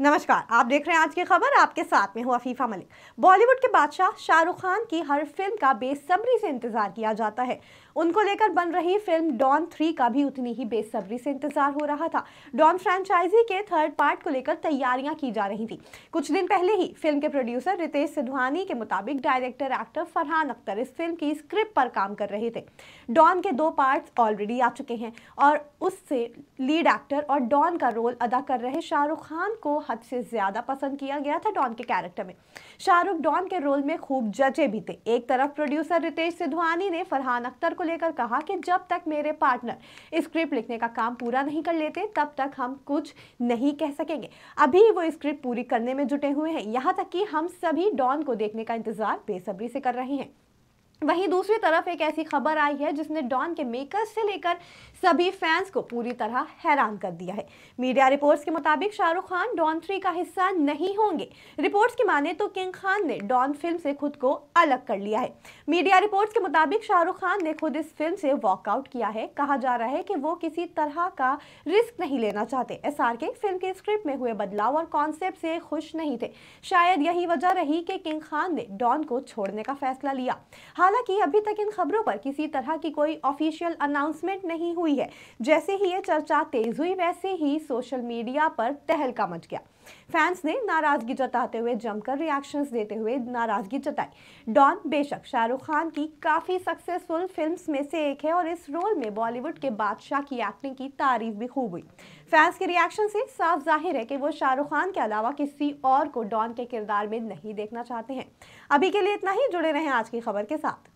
नमस्कार, आप देख रहे हैं आज की खबर, आपके साथ में हूं अफ़ीफ़ा मलिक। बॉलीवुड के बादशाह शाहरुख खान की हर फिल्म का बेसब्री से इंतजार किया जाता है। उनको लेकर बन रही फिल्म डॉन 3 का भी उतनी ही बेसब्री से इंतजार हो रहा था। डॉन फ्रेंचाइजी के थर्ड पार्ट को लेकर तैयारियां की जा रही थी। कुछ दिन पहले ही फिल्म के प्रोड्यूसर रितेश सिधवानी के मुताबिक डायरेक्टर एक्टर फरहान अख्तर इस फिल्म की स्क्रिप्ट पर काम कर रहे थे। डॉन के दो पार्ट्स ऑलरेडी आ चुके हैं और उससे लीड एक्टर और डॉन का रोल अदा कर रहे शाहरुख खान को हद से ज्यादा पसंद किया गया था। डॉन के कैरेक्टर में शाहरुख डॉन के रोल में खूब जचे भी थे। एक तरफ प्रोड्यूसर रितेश सिधवानी ने फरहान अख्तर को लेकर कहा कि जब तक मेरे पार्टनर स्क्रिप्ट लिखने का काम पूरा नहीं कर लेते तब तक हम कुछ नहीं कह सकेंगे। अभी वो स्क्रिप्ट पूरी करने में जुटे हुए हैं। यहाँ तक कि हम सभी डॉन को देखने का इंतजार बेसब्री से कर रहे हैं। वहीं दूसरी तरफ एक ऐसी खबर आई है जिसने डॉन के मेकर्स से लेकर सभी फैंस को पूरी तरह हैरान कर दिया है। मीडिया रिपोर्ट्स के मुताबिक शाहरुख खान डॉन 3 का हिस्सा नहीं होंगे। रिपोर्ट्स की माने तो किंग खान ने डॉन फिल्म से खुद को अलग कर लिया है। मीडिया रिपोर्ट्स के मुताबिक शाहरुख खान ने खुद इस फिल्म से वॉकआउट किया है। कहा जा रहा है कि वो किसी तरह का रिस्क नहीं लेना चाहते। SRK फिल्म के स्क्रिप्ट में हुए बदलाव और कॉन्सेप्ट से खुश नहीं थे। शायद यही वजह रही कि किंग खान ने डॉन को छोड़ने का फैसला लिया। हालांकि अभी तक इन खबरों पर किसी तरह की कोई ऑफिशियल अनाउंसमेंट नहीं हुई है। जैसे ही ये चर्चा तेज हुई वैसे ही सोशल मीडिया पर तहलका मच गया। फैंस ने नाराजगी जताते हुए जमकर रिएक्शंस देते हुए नाराजगी जताई। डॉन बेशक शाहरुख खान की काफ़ी सक्सेसफुल फिल्म्स में से एक है और इस रोल में बॉलीवुड के बादशाह की एक्टिंग की तारीफ भी खूब हुई। फैंस के रिएक्शन से साफ जाहिर है कि वो शाहरुख खान के अलावा किसी और को डॉन के किरदार में नहीं देखना चाहते हैं। अभी के लिए इतना ही। जुड़े रहें आज की खबर के साथ।